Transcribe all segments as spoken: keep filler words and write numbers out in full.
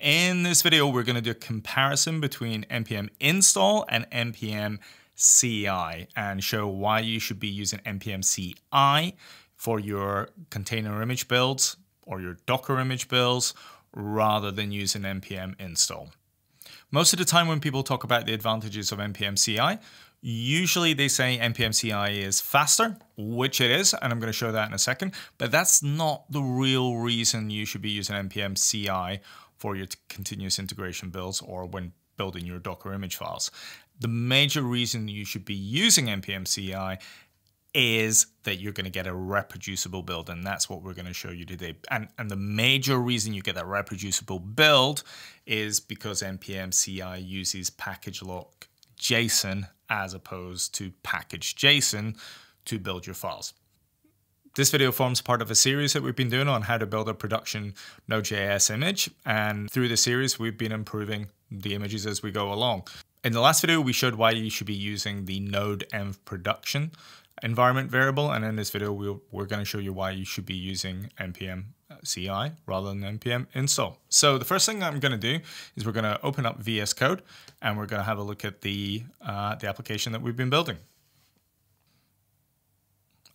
In this video, we're going to do a comparison between npm install and npm C I and show why you should be using npm C I for your container image builds or your Docker image builds rather than using npm install. Most of the time when people talk about the advantages of npm C I, usually they say npm C I is faster, which it is, and I'm going to show that in a second, but that's not the real reason you should be using npm C I for your continuous integration builds or when building your Docker image files. The major reason you should be using npm C I is that you're going to get a reproducible build, and that's what we're going to show you today. And, and the major reason you get that reproducible build is because npm C I uses package lock JSON as opposed to package JSON to build your files. This video forms part of a series that we've been doing on how to build a production Node.js image. And through the series, we've been improving the images as we go along. In the last video, we showed why you should be using the node.env production environment variable. And in this video, we'll, we're going to show you why you should be using npm C I rather than npm install. So the first thing I'm going to do is we're going to open up V S Code and we're going to have a look at the, uh, the application that we've been building.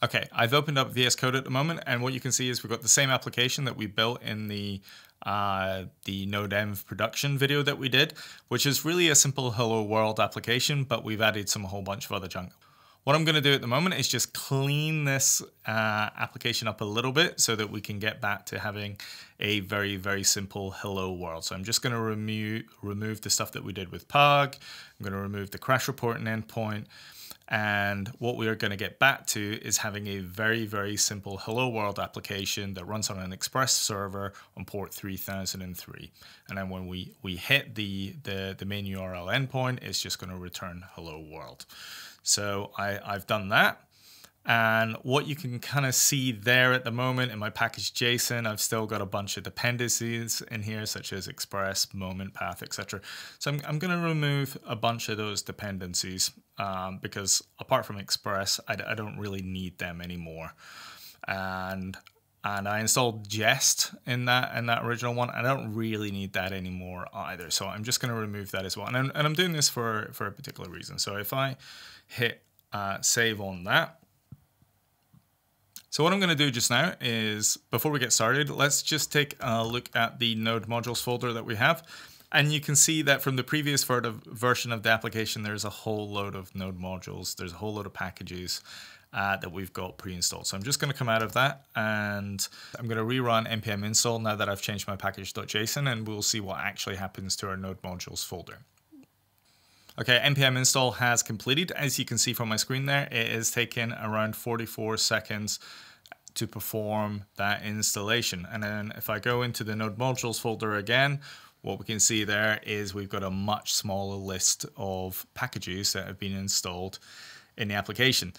Okay, I've opened up V S Code at the moment, and what you can see is we've got the same application that we built in the uh, the node.env production video that we did, which is really a simple hello world application, but we've added some whole bunch of other junk. What I'm going to do at the moment is just clean this uh, application up a little bit so that we can get back to having a very, very simple hello world. So I'm just going to remove remove the stuff that we did with Pug. I'm going to remove the crash reporting endpoint. And what we are going to get back to is having a very, very simple hello world application that runs on an Express server on port three thousand three. And then when we, we hit the, the, the main U R L endpoint, it's just going to return hello world. So I, I've done that. And what you can kind of see there at the moment in my package JSON, I've still got a bunch of dependencies in here, such as Express, moment, path, et cetera. So I'm, I'm going to remove a bunch of those dependencies um, because apart from Express, I, I don't really need them anymore. And and I installed Jest in that in that original one. I don't really need that anymore either. So I'm just going to remove that as well. And I'm, and I'm doing this for for a particular reason. So if I hit uh, save on that. So what I'm going to do just now is, before we get started, let's just take a look at the node modules folder that we have. And you can see that from the previous version of the application, there's a whole load of node modules. There's a whole load of packages uh, that we've got pre-installed. So I'm just going to come out of that and I'm going to rerun npm install now that I've changed my package.json, and we'll see what actually happens to our node modules folder. Okay, npm install has completed. As you can see from my screen there, it has taken around forty-four seconds to perform that installation. And then if I go into the node modules folder again, what we can see there is we've got a much smaller list of packages that have been installed in the application.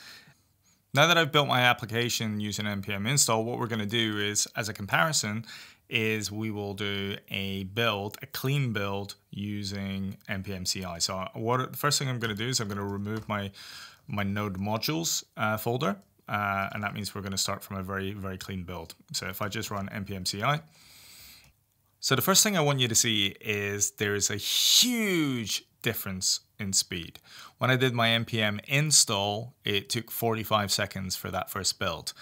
Now that I've built my application using npm install, what we're going to do is, as a comparison, is we will do a build, a clean build using npm C I. So what the first thing I'm going to do is I'm going to remove my my node modules uh, folder, uh, and that means we're going to start from a very, very clean build. So if I just run npm C I. So the first thing I want you to see is there is a huge difference in speed. When I did my npm install, it took forty-five seconds for that first build.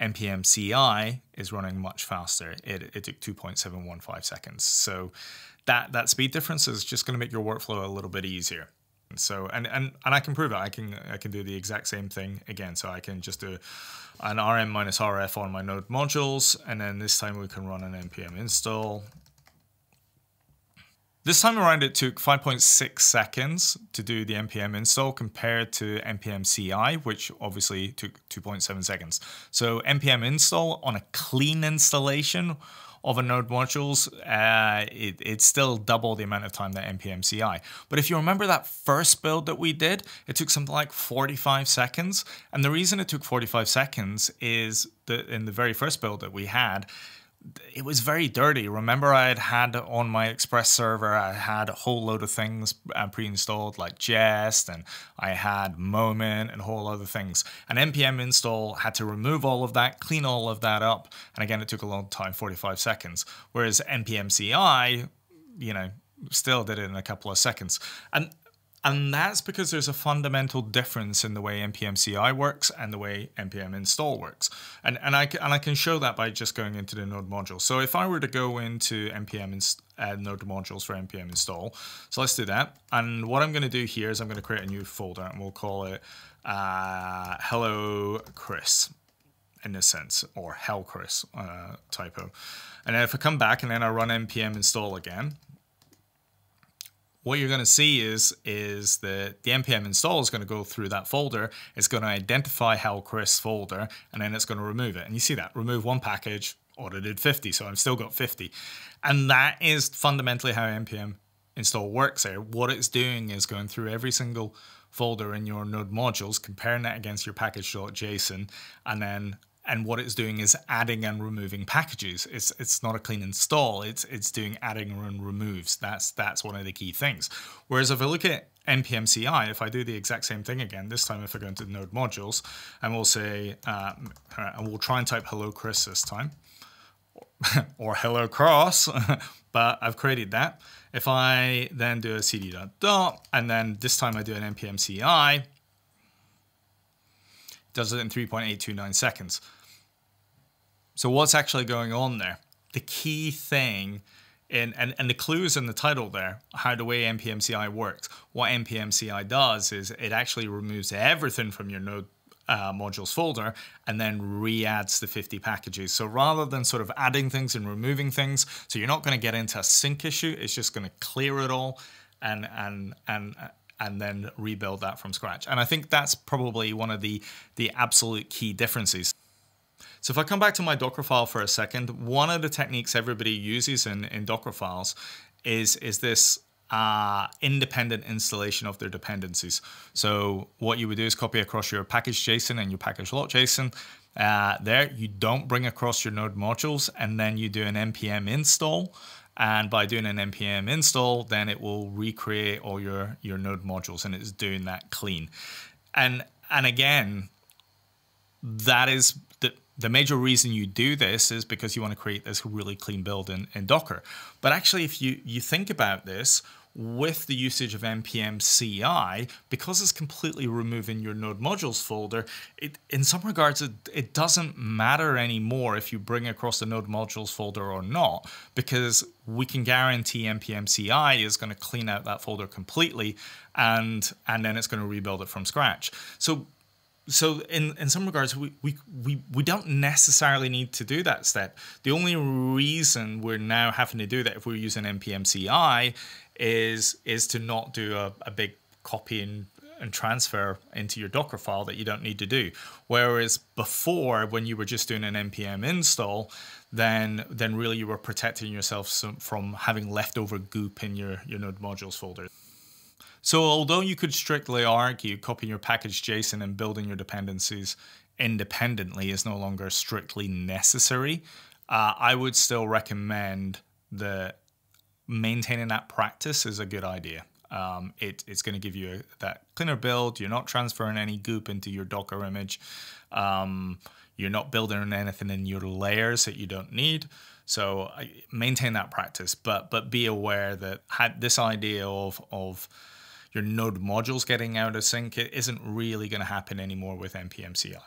npm C I is running much faster. It, it took two point seven one five seconds. So that, that speed difference is just going to make your workflow a little bit easier. So, and, and, and I can prove it. I can, I can do the exact same thing again. So I can just do an rm minus rf on my node modules. And then this time we can run an npm install. This time around, it took five point six seconds to do the npm install compared to npm C I, which obviously took two point seven seconds. So npm install on a clean installation of a node modules, uh, it, it's still double the amount of time that npm C I. But if you remember that first build that we did, it took something like forty-five seconds. And the reason it took forty-five seconds is that in the very first build that we had, it was very dirty. Remember, I had had on my Express server, I had a whole load of things pre-installed like Jest, and I had Moment and whole other things. And npm install had to remove all of that, clean all of that up. And again, it took a long time, forty-five seconds. Whereas npm C I you know, still did it in a couple of seconds. And and that's because there's a fundamental difference in the way N P M C I works and the way N P M install works. And and I and I can show that by just going into the node module. So if I were to go into N P M inst uh, node modules for N P M install, so let's do that. And what I'm going to do here is I'm going to create a new folder, and we'll call it uh, Hello Chris, in a sense, or Hell Chris, uh, typo. And then if I come back and then I run N P M install again, what you're going to see is, is that the N P M install is going to go through that folder. It's going to identify Hell Chris folder, and then it's going to remove it. And you see that, remove one package, audited fifty, so I've still got fifty. And that is fundamentally how N P M install works here. What it's doing is going through every single folder in your node modules, comparing that against your package.json, and then and what it's doing is adding and removing packages. It's it's not a clean install. It's it's doing adding and removes. That's that's one of the key things. Whereas if I look at N P M C I, if I do the exact same thing again, this time if I go into the node modules, and we'll say, uh, and we'll try and type Hello Chris this time, or Hello Cross, but I've created that. If I then do a cd dot dot, and then this time I do an N P M C I, does it in three point eight two nine seconds. So what's actually going on there? The key thing, in, and, and the clues in the title there, how the way N P M C I works. What N P M C I does is it actually removes everything from your node uh, modules folder and then re-adds the fifty packages. So rather than sort of adding things and removing things, so you're not going to get into a sync issue, it's just going to clear it all and, and, and, and then rebuild that from scratch. And I think that's probably one of the, the absolute key differences. So if I come back to my Docker file for a second, one of the techniques everybody uses in, in Docker files is, is this uh, independent installation of their dependencies. So what you would do is copy across your package.json and your package.json. Uh, there, you don't bring across your node modules, and then you do an N P M install. And by doing an N P M install, then it will recreate all your, your node modules, and it's doing that clean. And, and again, that is the, the major reason you do this is because you want to create this really clean build in, in Docker. But actually, if you, you think about this, with the usage of N P M C I, because it's completely removing your node modules folder, it, in some regards, it, it doesn't matter anymore if you bring across the node modules folder or not, because we can guarantee N P M C I is going to clean out that folder completely, and, and then it's going to rebuild it from scratch. So So in, in some regards, we, we, we, we don't necessarily need to do that step. The only reason we're now having to do that if we're using N P M C I is, is to not do a, a big copy and, and transfer into your Docker file that you don't need to do. Whereas before, when you were just doing an N P M install, then, then really you were protecting yourself from having leftover goop in your, your node modules folder. So although you could strictly argue copying your package.json and building your dependencies independently is no longer strictly necessary, uh, I would still recommend that maintaining that practice is a good idea. Um, it, it's going to give you a, that cleaner build. You're not transferring any goop into your Docker image. Um, you're not building anything in your layers that you don't need. So maintain that practice, but but be aware that had this idea of of your node modules getting out of sync, it isn't really going to happen anymore with N P M C I.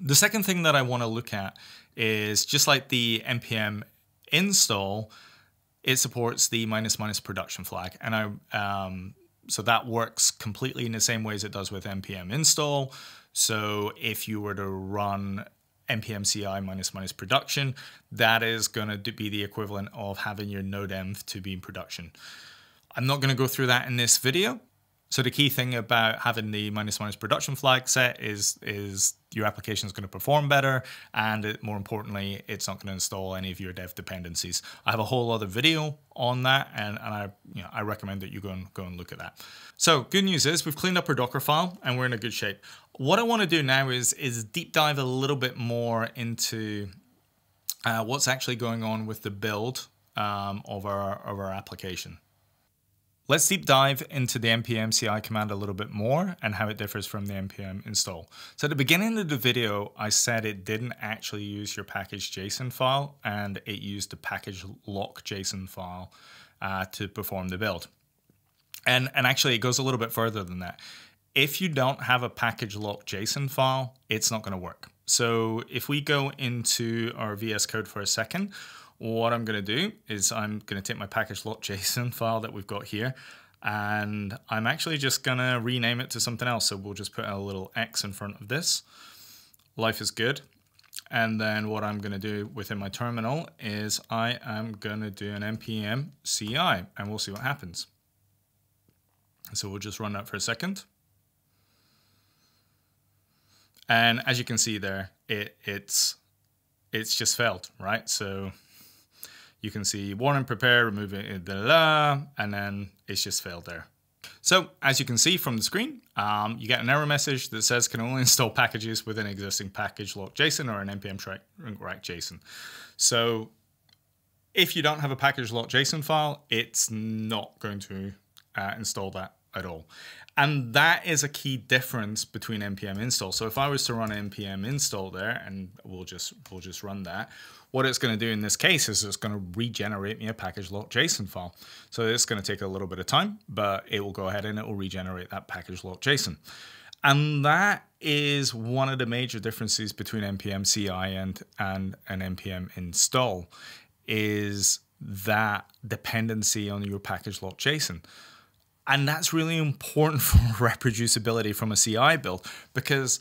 The second thing that I want to look at is, just like the N P M install, it supports the minus minus production flag. And I um, so that works completely in the same way as it does with N P M install. So if you were to run N P M C I minus minus production, that is going to be the equivalent of having your node env to be in production. I'm not going to go through that in this video. So the key thing about having the minus minus production flag set is, is your application is going to perform better, and it, more importantly, it's not going to install any of your dev dependencies. I have a whole other video on that, and, and I, you know, I recommend that you go and, go and look at that. So good news is we've cleaned up our Docker file and we're in a good shape. What I want to do now is, is deep dive a little bit more into uh, what's actually going on with the build um, of, our, of our application. Let's deep dive into the N P M C I command a little bit more and how it differs from the N P M install. So at the beginning of the video, I said it didn't actually use your package.json file, and it used the package lock.json file uh, to perform the build. And, and actually it goes a little bit further than that. If you don't have a package.json file, it's not going to work. So if we go into our V S Code for a second, what I'm going to do is I'm going to take my package.json file that we've got here, and I'm actually just going to rename it to something else. So we'll just put a little X in front of this. Life is good. And then what I'm going to do within my terminal is I am going to do an npm C I, and we'll see what happens. So we'll just run that for a second. And as you can see there, it, it's it's just failed, right? So you can see warning, prepare, remove it, blah, blah, and then it's just failed there. So as you can see from the screen, um, you get an error message that says can only install packages with an existing package.json or an npm react.json. So if you don't have a package.json file, it's not going to uh, install that at all. And that is a key difference between npm install. So if I was to run npm install there, and we'll just we'll just run that, what it's going to do in this case is it's going to regenerate me a package.json file. So it's going to take a little bit of time, but it will go ahead and it will regenerate that package.json. And that is one of the major differences between npm C I and and an npm install, is that dependency on your package.json. And that's really important for reproducibility from a C I build, because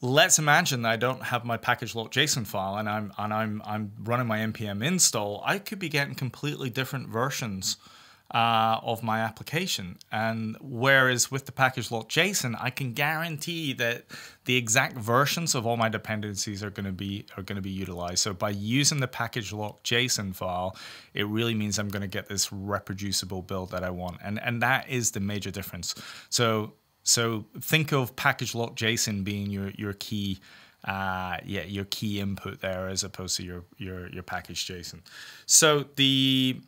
let's imagine that I don't have my package.json file and I'm and I'm I'm running my npm install. I could be getting completely different versions uh, of my application. And whereas with the package.json, I can guarantee that the exact versions of all my dependencies are going to be are going to be utilized. So by using the package.json file, it really means I'm going to get this reproducible build that I want, and and that is the major difference. So so think of package.json being your your key uh, yeah your key input there, as opposed to your your your package.json. So the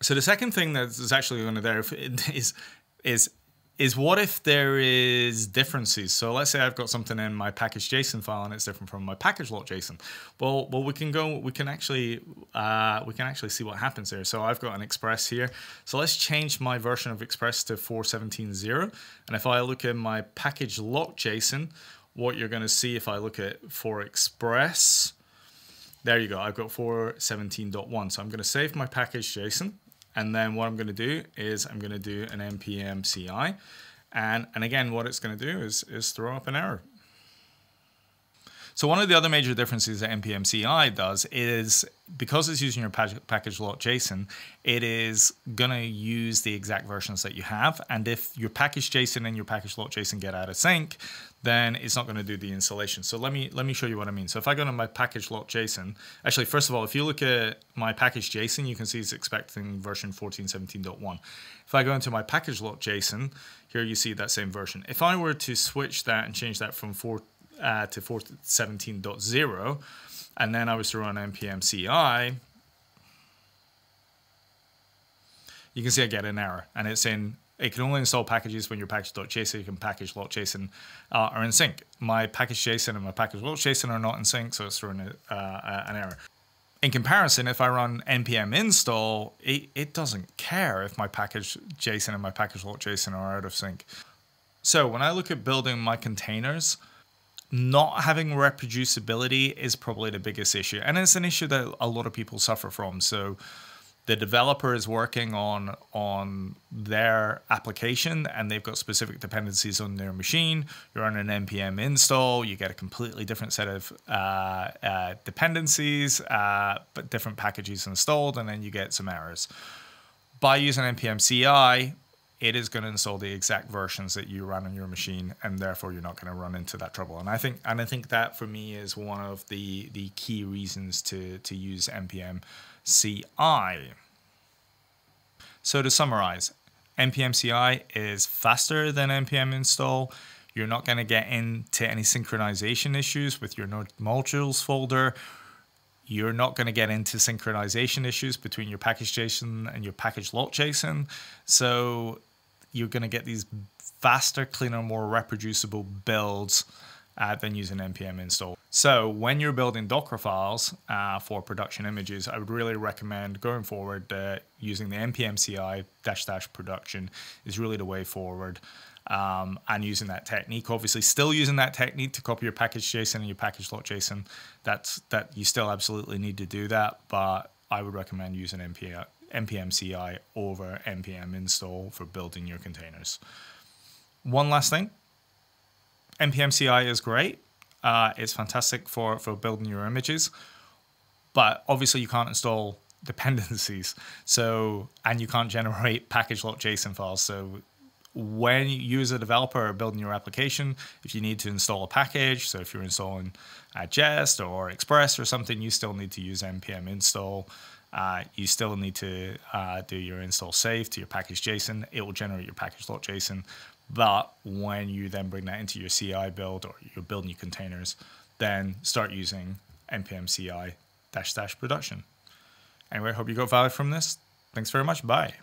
so the second thing that is actually going to there is is. is what if there is differences? So let's say I've got something in my package.json file and it's different from my package.json. Well, well, we can go, we can actually, uh, we can actually see what happens here. So I've got an Express here. So let's change my version of Express to four seventeen point zero. And if I look at my package.json, what you're going to see if I look at for Express, there you go. I've got four seventeen point one. So I'm going to save my package.json. And then what I'm going to do is I'm going to do an npm C I. And, and again, what it's going to do is, is throw up an error. So one of the other major differences that npm C I does is, because it's using your package.json, it is going to use the exact versions that you have. And if your package.json and your package.json get out of sync, then it's not going to do the installation. So let me let me show you what I mean. So if I go to my package.json, actually, first of all, if you look at my package.json, you can see it's expecting version fourteen seventeen point one. If I go into my package.json, here you see that same version. If I were to switch that and change that from four uh, to four seventeen point zero, and then I was to run npm C I, you can see I get an error, and it's in. It can only install packages when your package.json and package.json uh, are in sync. My package.json and my package.json are not in sync, so it's throwing a, uh, an error. In comparison, if I run npm install, it, it doesn't care if my package.json and my package.json are out of sync. So when I look at building my containers, not having reproducibility is probably the biggest issue. And it's an issue that a lot of people suffer from. So the developer is working on, on their application and they've got specific dependencies on their machine. You're on an npm install, you get a completely different set of uh, uh, dependencies, uh, but different packages installed, and then you get some errors. By using npm C I, it is going to install the exact versions that you run on your machine, and therefore you're not going to run into that trouble. And I think, and I think that for me is one of the the key reasons to to use npm C I. So to summarize, npm C I is faster than npm install. You're not going to get into any synchronization issues with your Node modules folder. You're not going to get into synchronization issues between your package.json and your package.json. So you're going to get these faster, cleaner, more reproducible builds uh, than using npm install. So when you're building Docker files uh, for production images, I would really recommend going forward uh, using the npm ci dash dash production is really the way forward. Um, and using that technique, obviously still using that technique to copy your package.json and your package.json, that's, that you still absolutely need to do that, but I would recommend using N P M, N P M C I over N P M install for building your containers. One last thing, N P M C I is great. Uh, it's fantastic for, for building your images, but obviously you can't install dependencies. So, and you can't generate package.json files. So when you as a developer are building your application, if you need to install a package, so if you're installing uh, Jest or Express or something, you still need to use npm install. Uh, you still need to uh, do your install save to your package.json. It will generate your package.json. But when you then bring that into your C I build or you're building your containers, then start using npm ci dash dash production. Anyway, hope you got value from this. Thanks very much. Bye.